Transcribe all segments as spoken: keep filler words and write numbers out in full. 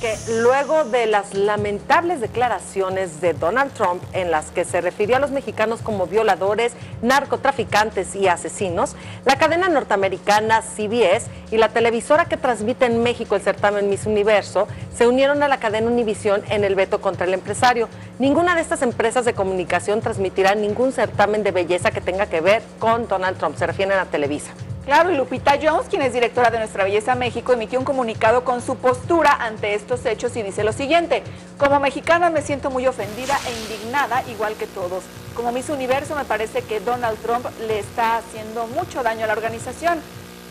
Fíjate que luego de las lamentables declaraciones de Donald Trump en las que se refirió a los mexicanos como violadores, narcotraficantes y asesinos, la cadena norteamericana C B S y la televisora que transmite en México el certamen Miss Universo se unieron a la cadena Univisión en el veto contra el empresario. Ninguna de estas empresas de comunicación transmitirá ningún certamen de belleza que tenga que ver con Donald Trump, se refieren a Televisa. Claro, y Lupita Jones, quien es directora de Nuestra Belleza México, emitió un comunicado con su postura ante estos hechos y dice lo siguiente: como mexicana me siento muy ofendida e indignada, igual que todos. Como Miss Universo me parece que Donald Trump le está haciendo mucho daño a la organización.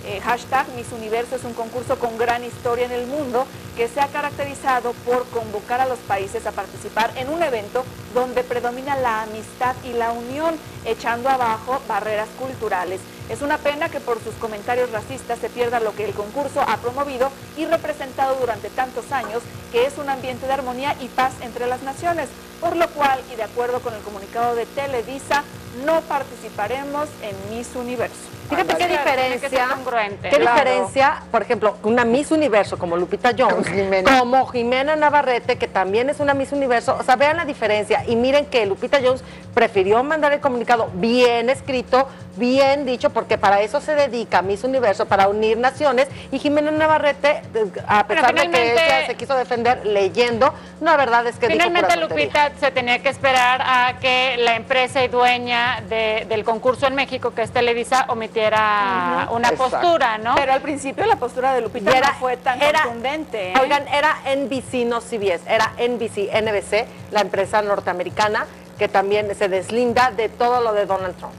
Eh, hashtag Miss Universo es un concurso con gran historia en el mundo que se ha caracterizado por convocar a los países a participar en un evento donde predomina la amistad y la unión, echando abajo barreras culturales. Es una pena que por sus comentarios racistas se pierda lo que el concurso ha promovido y representado durante tantos años, que es un ambiente de armonía y paz entre las naciones, por lo cual, y de acuerdo con el comunicado de Televisa, no participaremos en Miss Universo. Fíjate qué diferencia, qué diferencia, por ejemplo, una Miss Universo como Lupita Jones, como Jimena Navarrete, que también es una Miss Universo. O sea, vean la diferencia y miren que Lupita Jones prefirió mandar el comunicado bien escrito, bien dicho, porque para eso se dedica Miss Universo, para unir naciones, y Jimena Navarrete, a pesar de que ella se quiso defender leyendo, la verdad es que finalmente Lupita se tenía que esperar a que la empresa y dueña de, del concurso en México, que es Televisa, omitiera uh-huh. una Exacto. postura, ¿no? Pero al principio la postura de Lupita era, no fue tan era, contundente. ¿eh? Oigan, era N B C, no C B S, era N B C, N B C, la empresa norteamericana, que también se deslinda de todo lo de Donald Trump.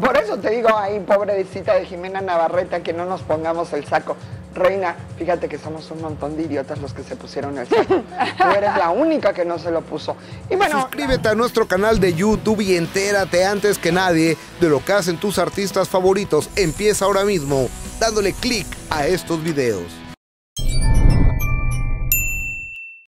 Por eso te digo ahí, pobrecita de Jimena Navarrete, que no nos pongamos el saco. Reina, fíjate que somos un montón de idiotas los que se pusieron el saco. Tú eres la única que no se lo puso. Y bueno, suscríbete a nuestro canal de YouTube y entérate antes que nadie de lo que hacen tus artistas favoritos. Empieza ahora mismo dándole clic a estos videos.